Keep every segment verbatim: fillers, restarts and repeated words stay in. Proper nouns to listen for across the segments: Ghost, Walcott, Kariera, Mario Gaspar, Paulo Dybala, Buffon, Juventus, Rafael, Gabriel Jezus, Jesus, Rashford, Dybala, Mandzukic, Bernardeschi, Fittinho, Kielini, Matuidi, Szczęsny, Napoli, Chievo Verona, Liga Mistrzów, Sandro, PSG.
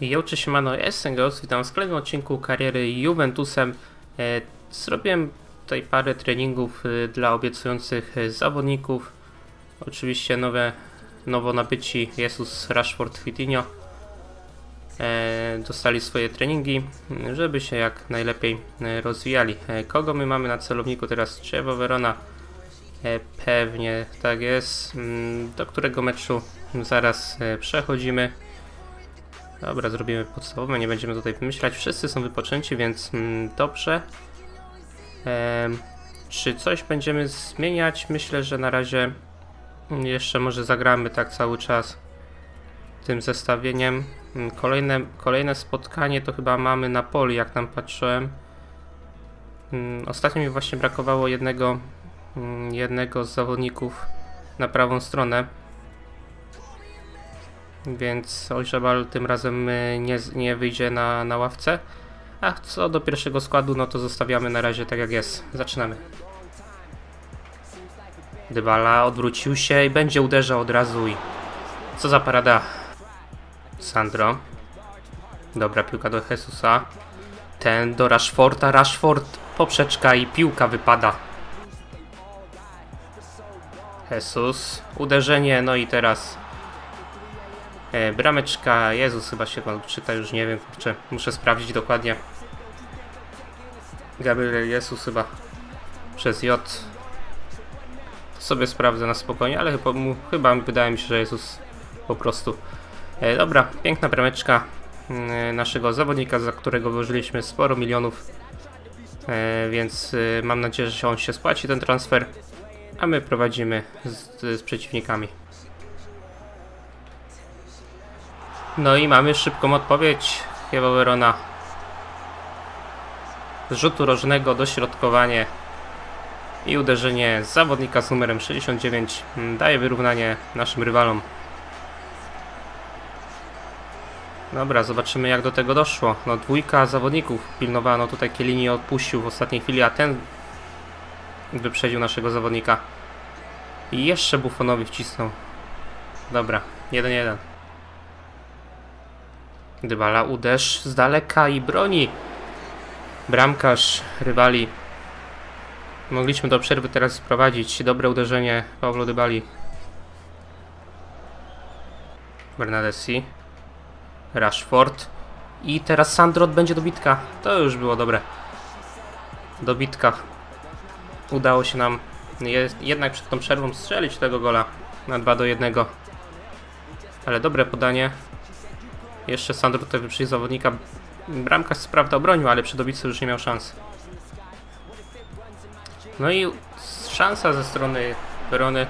Yo, cześć, siemano, ja jestem Ghost, witam w kolejnym odcinku kariery Juventusem. Zrobiłem tutaj parę treningów dla obiecujących zawodników. Oczywiście nowe, nowo nabyci Jesus, Rashford, Fittinho dostali swoje treningi, żeby się jak najlepiej rozwijali. Kogo my mamy na celowniku teraz? Chievo Verona. Pewnie tak jest, do którego meczu zaraz przechodzimy. Dobra, zrobimy podstawowe, nie będziemy tutaj wymyślać. Wszyscy są wypoczęci, więc mm, dobrze. E, czy coś będziemy zmieniać? Myślę, że na razie jeszcze może zagramy tak cały czas tym zestawieniem. Kolejne, kolejne spotkanie to chyba mamy Napoli, jak tam patrzyłem. Ostatnio mi właśnie brakowało jednego, jednego z zawodników na prawą stronę. Więc Ojżabal tym razem nie, nie wyjdzie na, na ławce. A co do pierwszego składu, no to zostawiamy na razie tak jak jest. Zaczynamy. Dybala odwrócił się i będzie uderzał od razu i... Co za parada. Sandro. Dobra, piłka do Jesusa. Ten do Rashforda. Rashford, poprzeczka i piłka wypada. Jesus. Uderzenie, no i teraz... Brameczka, Jezus chyba się pan czyta, już nie wiem, kurczę, muszę sprawdzić dokładnie. Gabriel Jezus chyba przez J. To sobie sprawdzę na spokojnie, ale chyba, mu, chyba wydaje mi się, że Jezus po prostu. E, dobra, piękna brameczka e, naszego zawodnika, za którego włożyliśmy sporo milionów. E, więc e, mam nadzieję, że on się spłaci ten transfer, a my prowadzimy z, z przeciwnikami. No i mamy szybką odpowiedź. Chievo Verona. Z rzutu rożnego, dośrodkowanie i uderzenie zawodnika z numerem sześćdziesiąt dziewięć daje wyrównanie naszym rywalom. Dobra, zobaczymy jak do tego doszło. No dwójka zawodników pilnowano, tutaj Kielini odpuścił w ostatniej chwili, a ten wyprzedził naszego zawodnika. I jeszcze Buffonowi wcisnął. Dobra, jeden jeden. Dybala, uderz z daleka i broni bramkarz rywali. Mogliśmy do przerwy teraz sprowadzić. Dobre uderzenie Paulo Dybali. Bernardeschi. Rashford. I teraz Sandro będzie dobitka. To już było dobre. Dobitka. Udało się nam jednak przed tą przerwą strzelić tego gola na dwa do jednego. Ale dobre podanie. Jeszcze Sandro tutaj wyprzedził zawodnika. Bramkarz co prawda obronił, ale przy dobicy już nie miał szans. No i szansa ze strony Verony.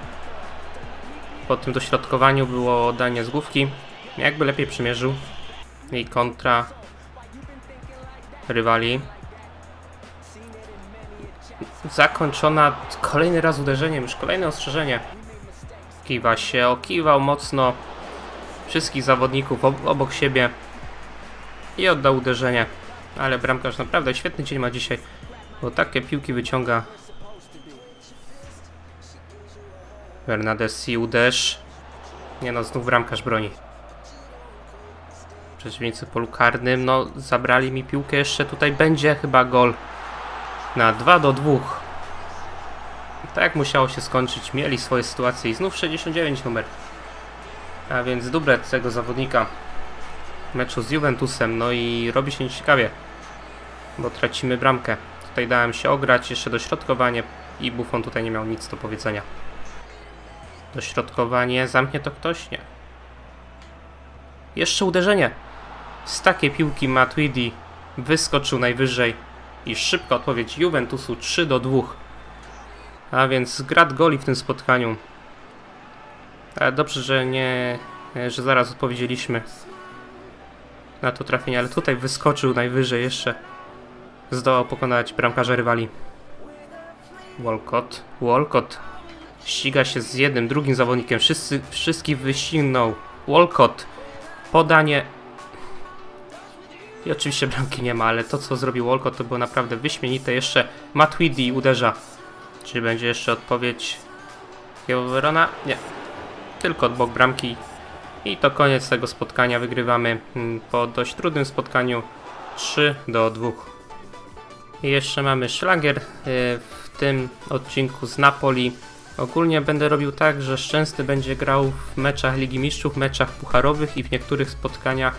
Po tym dośrodkowaniu było danie z główki. Jakby lepiej przymierzył. I kontra rywali. Zakończona kolejny raz uderzeniem, już kolejne ostrzeżenie. Kiwa się, okiwał mocno wszystkich zawodników obok siebie i oddał uderzenie, ale bramkarz naprawdę świetny dzień ma dzisiaj, bo takie piłki wyciąga. Bernardeschi, uderz, nie no, znów bramkarz broni. Przeciwnicy w polu karnym, no zabrali mi piłkę, jeszcze tutaj będzie chyba gol na dwa do dwóch. Tak musiało się skończyć, mieli swoje sytuacje i znów sześćdziesiąt dziewięć numer. A więc dublet tego zawodnika w meczu z Juventusem, no i robi się nieciekawie, bo tracimy bramkę. Tutaj dałem się ograć, jeszcze dośrodkowanie i Buffon tutaj nie miał nic do powiedzenia. Dośrodkowanie, zamknie to ktoś? Nie. Jeszcze uderzenie. Z takiej piłki Matuidi wyskoczył najwyżej i szybka odpowiedź Juventusu trzy do dwóch. A więc grad goli w tym spotkaniu. Ale dobrze, że nie, że zaraz odpowiedzieliśmy na to trafienie, ale tutaj wyskoczył najwyżej jeszcze. Zdołał pokonać bramkarza rywali. Walcott, Walcott ściga się z jednym, drugim zawodnikiem. Wszyscy, wszystkich wyścignął. Walcott, podanie. I oczywiście bramki nie ma, ale to co zrobił Walcott to było naprawdę wyśmienite. Jeszcze Matuidi uderza. Czy będzie jeszcze odpowiedź Chievo Verona? Nie. Tylko od bok bramki I to koniec tego spotkania. Wygrywamy po dość trudnym spotkaniu trzy do dwóch. I jeszcze mamy szlagier w tym odcinku z Napoli. Ogólnie będę robił tak, że Szczęsny będzie grał w meczach Ligi Mistrzów, meczach pucharowych i w niektórych spotkaniach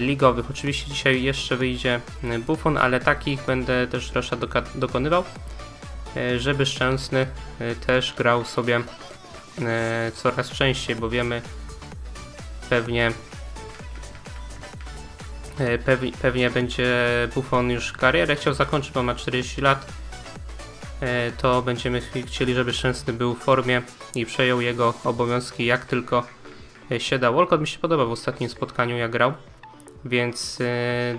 ligowych. Oczywiście dzisiaj jeszcze wyjdzie Buffon, ale takich będę też troszkę dokonywał, żeby Szczęsny też grał sobie coraz częściej, bo wiemy pewnie pewnie, pewnie będzie Buffon już karierę chciał zakończyć, bo ma czterdzieści lat. To będziemy chcieli, żeby Szczęsny był w formie i przejął jego obowiązki jak tylko się da. Walcott mi się podobał w ostatnim spotkaniu, jak grał, więc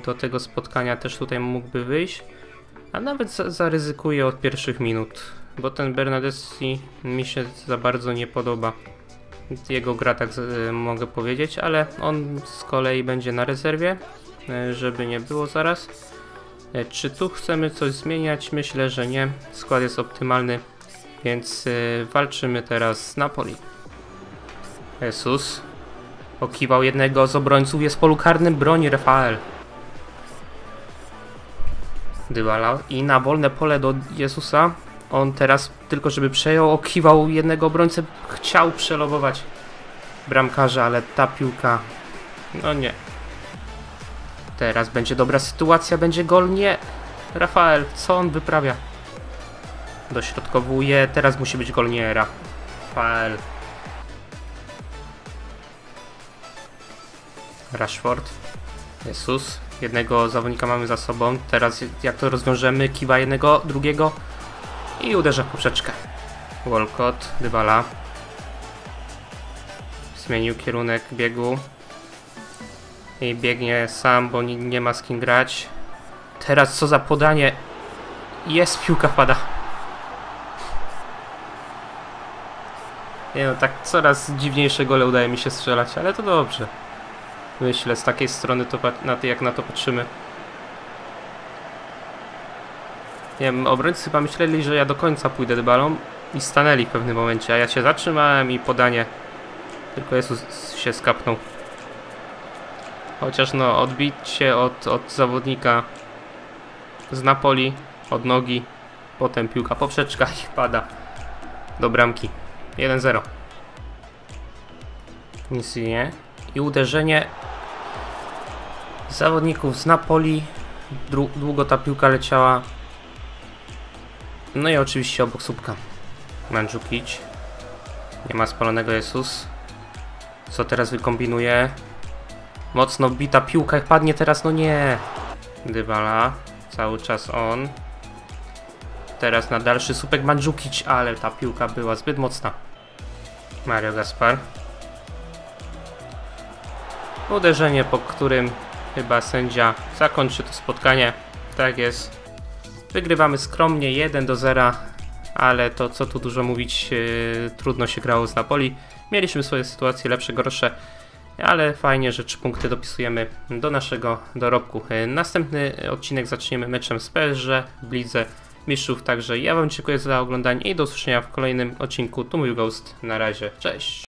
do tego spotkania też tutaj mógłby wyjść, a nawet zaryzykuje od pierwszych minut, bo ten Bernardeschi mi się za bardzo nie podoba. Jego gra, tak mogę powiedzieć, ale on z kolei będzie na rezerwie, żeby nie było zaraz. Czy tu chcemy coś zmieniać? Myślę, że nie. Skład jest optymalny, więc walczymy teraz z Napoli. Jesus okiwał jednego z obrońców, jest w polu karnym, broni Rafael. Dybala i na wolne pole do Jezusa. On teraz tylko żeby przejął, okiwał jednego obrońcę, chciał przelobować bramkarza, ale ta piłka, no nie. Teraz będzie dobra sytuacja, będzie gol, nie. Rafael, co on wyprawia? Dośrodkowuje, teraz musi być gol, nie. Rafael. Rashford. Jesus. Jednego zawodnika mamy za sobą. Teraz jak to rozwiążemy, kiwa jednego, drugiego i uderza w poprzeczkę. Walcott, Dybala. Zmienił kierunek biegu. I biegnie sam, bo nie ma z kim grać. Teraz co za podanie. Jest, piłka pada. Nie no, tak coraz dziwniejsze gole udaje mi się strzelać, ale to dobrze. Myślę, z takiej strony, to, na, jak na to patrzymy. Nie wiem, obrońcy chyba myśleli, że ja do końca pójdę Dybalą i stanęli w pewnym momencie, a ja się zatrzymałem i podanie. Tylko Jezus się skapnął. Chociaż no, odbicie od, od zawodnika z Napoli, od nogi, potem piłka poprzeczka i pada do bramki. jeden zero. Nic nie. I uderzenie zawodników z Napoli. Dru długo ta piłka leciała. No i oczywiście obok słupka. Mandzukic. Nie ma spalonego Jesus. Co teraz wykombinuje? Mocno wbita piłka, jak padnie teraz, no nie. Dybala, cały czas on. Teraz na dalszy słupek Mandzukic, ale ta piłka była zbyt mocna. Mario Gaspar. Uderzenie, po którym chyba sędzia zakończy to spotkanie. Tak jest. Wygrywamy skromnie, jeden do zera, ale to co tu dużo mówić, yy, trudno się grało z Napoli. Mieliśmy swoje sytuacje lepsze, gorsze. Ale fajnie, że trzy punkty dopisujemy do naszego dorobku. Następny odcinek zaczniemy meczem z P S G w Lidze Mistrzów. Także ja Wam dziękuję za oglądanie i do usłyszenia w kolejnym odcinku. Tu mówił Ghost. Na razie, cześć!